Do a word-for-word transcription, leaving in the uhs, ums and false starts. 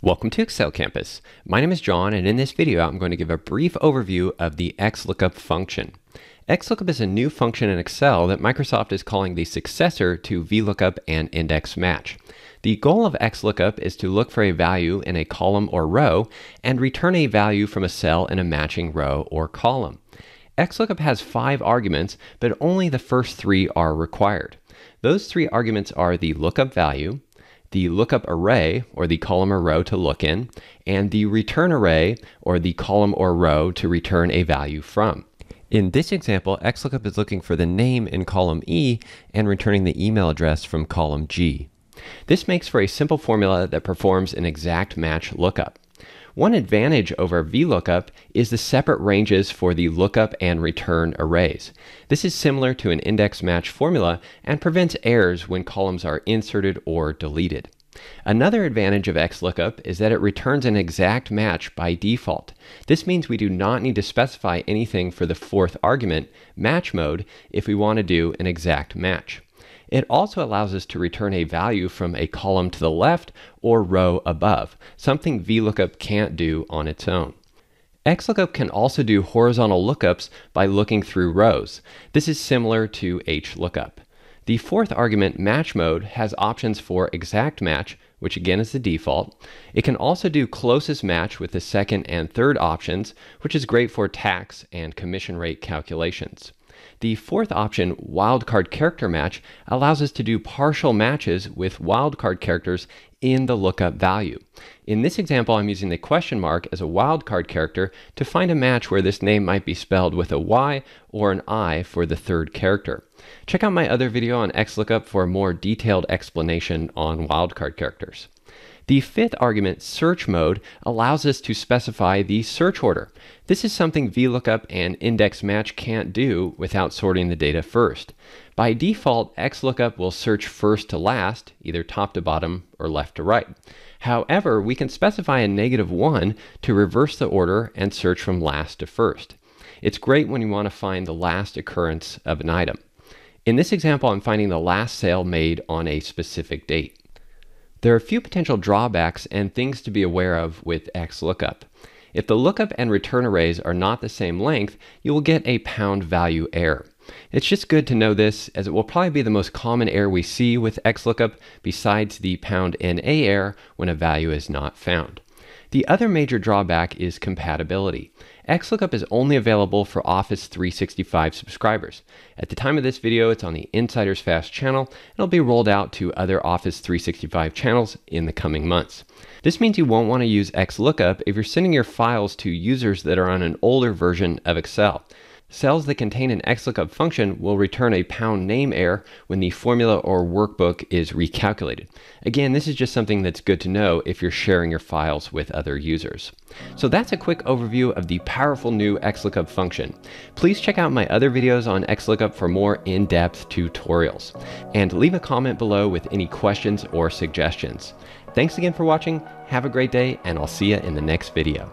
Welcome to Excel Campus. My name is John, and in this video, I'm going to give a brief overview of the X lookup function. X lookup is a new function in Excel that Microsoft is calling the successor to V lookup and Index Match. The goal of X lookup is to look for a value in a column or row and return a value from a cell in a matching row or column. X lookup has five arguments, but only the first three are required. Those three arguments are the lookup value, the lookup array, or the column or row to look in, and the return array, or the column or row to return a value from. In this example, X lookup is looking for the name in column E and returning the email address from column G. This makes for a simple formula that performs an exact match lookup. One advantage over V lookup is the separate ranges for the lookup and return arrays. This is similar to an index match formula and prevents errors when columns are inserted or deleted. Another advantage of X lookup is that it returns an exact match by default. This means we do not need to specify anything for the fourth argument, match mode, if we want to do an exact match. It also allows us to return a value from a column to the left or row above, something V lookup can't do on its own. X lookup can also do horizontal lookups by looking through rows. This is similar to H lookup. The fourth argument, match mode, has options for exact match, which again is the default. It can also do closest match with the second and third options, which is great for tax and commission rate calculations. The fourth option, wildcard character match, allows us to do partial matches with wildcard characters in the lookup value. In this example, I'm using the question mark as a wildcard character to find a match where this name might be spelled with a Y or an I for the third character. Check out my other video on X lookup for a more detailed explanation on wildcard characters. The fifth argument, search mode, allows us to specify the search order. This is something V lookup and Index Match can't do without sorting the data first. By default, X lookup will search first to last, either top to bottom or left to right. However, we can specify a negative one to reverse the order and search from last to first. It's great when you want to find the last occurrence of an item. In this example, I'm finding the last sale made on a specific date. There are a few potential drawbacks and things to be aware of with X lookup. If the lookup and return arrays are not the same length, you will get a pound value error. It's just good to know this, as it will probably be the most common error we see with X lookup besides the pound N A error when a value is not found. The other major drawback is compatibility. X lookup is only available for Office three sixty-five subscribers. At the time of this video, it's on the Insiders Fast channel, and it'll be rolled out to other Office three sixty-five channels in the coming months. This means you won't want to use X lookup if you're sending your files to users that are on an older version of Excel. Cells that contain an X lookup function will return a pound name error when the formula or workbook is recalculated. Again, this is just something that's good to know if you're sharing your files with other users. So that's a quick overview of the powerful new X lookup function. Please check out my other videos on X lookup for more in-depth tutorials. And leave a comment below with any questions or suggestions. Thanks again for watching, have a great day, and I'll see you in the next video.